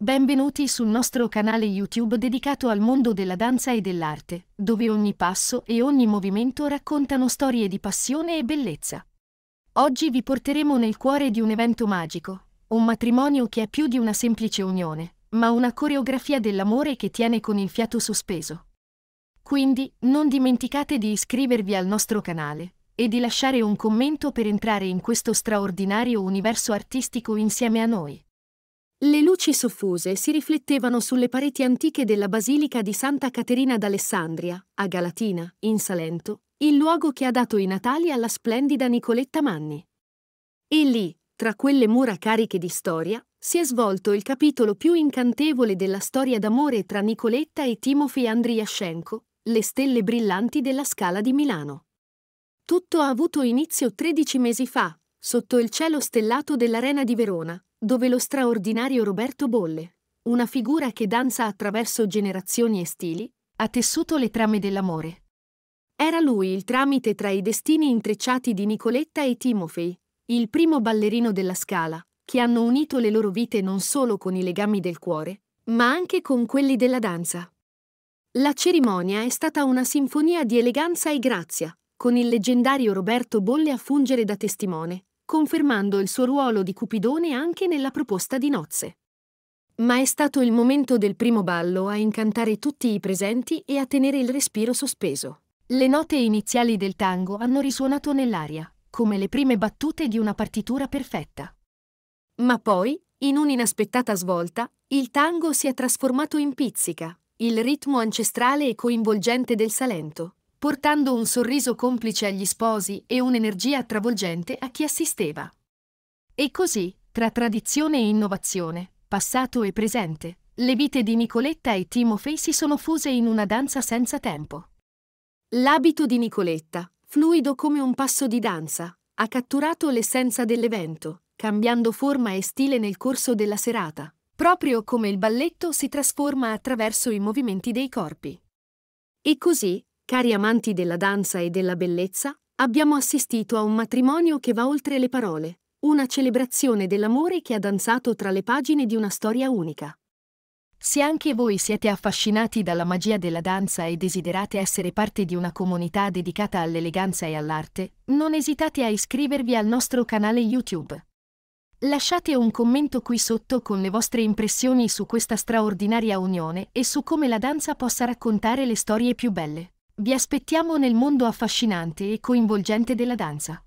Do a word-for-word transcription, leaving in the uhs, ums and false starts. Benvenuti sul nostro canale YouTube dedicato al mondo della danza e dell'arte, dove ogni passo e ogni movimento raccontano storie di passione e bellezza. Oggi vi porteremo nel cuore di un evento magico, un matrimonio che è più di una semplice unione, ma una coreografia dell'amore che tiene con il fiato sospeso. Quindi, non dimenticate di iscrivervi al nostro canale e di lasciare un commento per entrare in questo straordinario universo artistico insieme a noi. Le luci soffuse si riflettevano sulle pareti antiche della Basilica di Santa Caterina d'Alessandria, a Galatina, in Salento, il luogo che ha dato i natali alla splendida Nicoletta Manni. E lì, tra quelle mura cariche di storia, si è svolto il capitolo più incantevole della storia d'amore tra Nicoletta e Timofej Andrijashenko, le stelle brillanti della Scala di Milano. Tutto ha avuto inizio tredici mesi fa, sotto il cielo stellato dell'Arena di Verona, dove lo straordinario Roberto Bolle, una figura che danza attraverso generazioni e stili, ha tessuto le trame dell'amore. Era lui il tramite tra i destini intrecciati di Nicoletta e Timofej, il primo ballerino della Scala, che hanno unito le loro vite non solo con i legami del cuore, ma anche con quelli della danza. La cerimonia è stata una sinfonia di eleganza e grazia, con il leggendario Roberto Bolle a fungere da testimone, confermando il suo ruolo di Cupidone anche nella proposta di nozze. Ma è stato il momento del primo ballo a incantare tutti i presenti e a tenere il respiro sospeso. Le note iniziali del tango hanno risuonato nell'aria, come le prime battute di una partitura perfetta. Ma poi, in un'inaspettata svolta, il tango si è trasformato in pizzica, il ritmo ancestrale e coinvolgente del Salento, portando un sorriso complice agli sposi e un'energia travolgente a chi assisteva. E così, tra tradizione e innovazione, passato e presente, le vite di Nicoletta e Timofej si sono fuse in una danza senza tempo. L'abito di Nicoletta, fluido come un passo di danza, ha catturato l'essenza dell'evento, cambiando forma e stile nel corso della serata, proprio come il balletto si trasforma attraverso i movimenti dei corpi. E così, cari amanti della danza e della bellezza, abbiamo assistito a un matrimonio che va oltre le parole, una celebrazione dell'amore che ha danzato tra le pagine di una storia unica. Se anche voi siete affascinati dalla magia della danza e desiderate essere parte di una comunità dedicata all'eleganza e all'arte, non esitate a iscrivervi al nostro canale YouTube. Lasciate un commento qui sotto con le vostre impressioni su questa straordinaria unione e su come la danza possa raccontare le storie più belle. Vi aspettiamo nel mondo affascinante e coinvolgente della danza.